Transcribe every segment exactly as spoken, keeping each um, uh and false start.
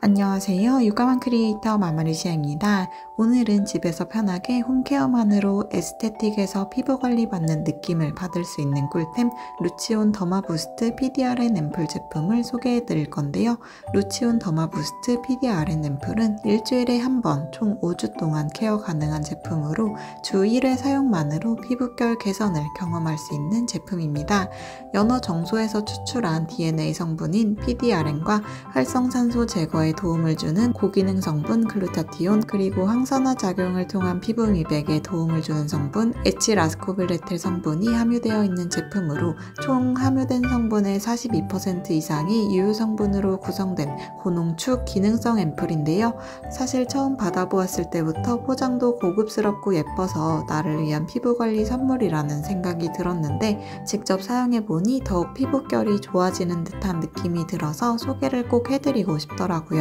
안녕하세요. 육아맘 크리에이터 마마루시아입니다. 오늘은 집에서 편하게 홈케어만으로 에스테틱에서 피부관리 받는 느낌을 받을 수 있는 꿀템 루치온 더마부스트 피디알엔 앰플 제품을 소개해 드릴 건데요. 루치온 더마부스트 피디알엔 앰플은 일주일에 한 번 총 오 주 동안 케어 가능한 제품으로 주 일 회 사용만으로 피부결 개선을 경험할 수 있는 제품입니다. 연어 정소에서 추출한 디엔에이 성분인 피디알엔과 활성산소 제거에 도움을 주는 고기능 성분 글루타티온, 그리고 항산화 작용을 통한 피부 미백에 도움을 주는 성분 에칠아스코빌에테르 성분이 함유되어 있는 제품으로, 총 함유된 성분의 사십이 퍼센트 이상이 유효 성분으로 구성된 고농축 기능성 앰플인데요. 사실 처음 받아보았을 때부터 포장도 고급스럽고 예뻐서 나를 위한 피부관리 선물이라는 생각이 들었는데, 직접 사용해보니 더욱 피부결이 좋아지는 듯한 느낌이 들어서 소개를 꼭 해드리고 싶더라고요.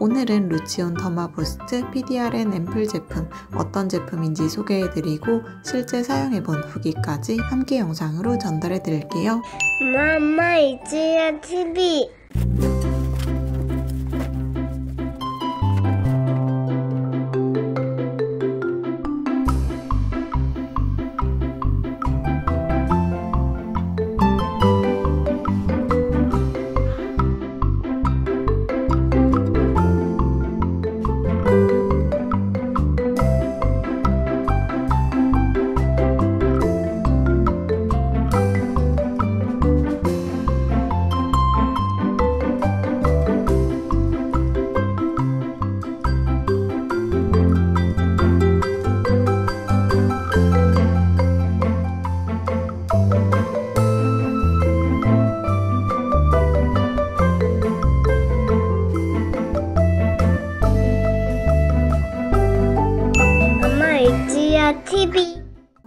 오늘은 루치온 더마부스트 피디알엔 앰플 제품 어떤 제품인지 소개해드리고 실제 사용해본 후기까지 함께 영상으로 전달해드릴게요. 마마 이치야 티비.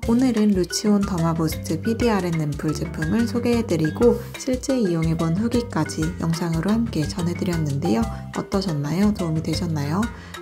오늘은 루치온 더마부스트 피디알엔 앰플 제품을 소개해드리고 실제 이용해본 후기까지 영상으로 함께 전해드렸는데요. 어떠셨나요? 도움이 되셨나요?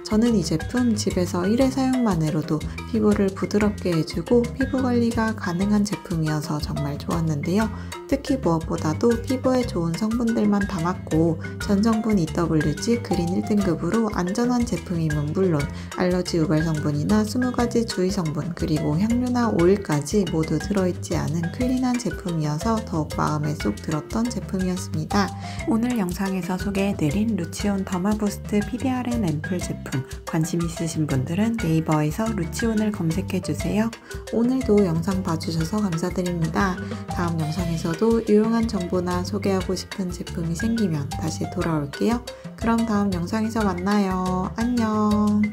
저는 이 제품 집에서 일 회 사용만으로도 피부를 부드럽게 해주고 피부관리가 가능한 제품이어서 정말 좋았는데요. 특히 무엇보다도 피부에 좋은 성분들만 담았고 전성분 이더블유지 그린 일 등급으로 안전한 제품임은 물론 알러지 유발 성분이나 스무 가지 주의 성분, 그리고 향료나 오일까지 모두 들어있지 않은 클린한 제품이어서 더욱 마음에 쏙 들었던 제품이었습니다. 오늘 영상에서 소개해드린 루치온 더마부스트 피디알엔 앰플 제품 관심 있으신 분들은 네이버에서 루치온을 검색해주세요. 오늘도 영상 봐주셔서 감사드립니다. 다음 영상에서 또 유용한 정보나 소개하고 싶은 제품이 생기면 다시 돌아올게요. 그럼 다음 영상에서 만나요. 안녕.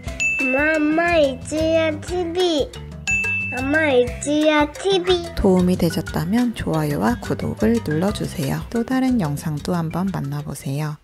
엄마 이치야 티비. 엄마 이치야 티비. 도움이 되셨다면 좋아요와 구독을 눌러주세요. 또 다른 영상도 한번 만나보세요.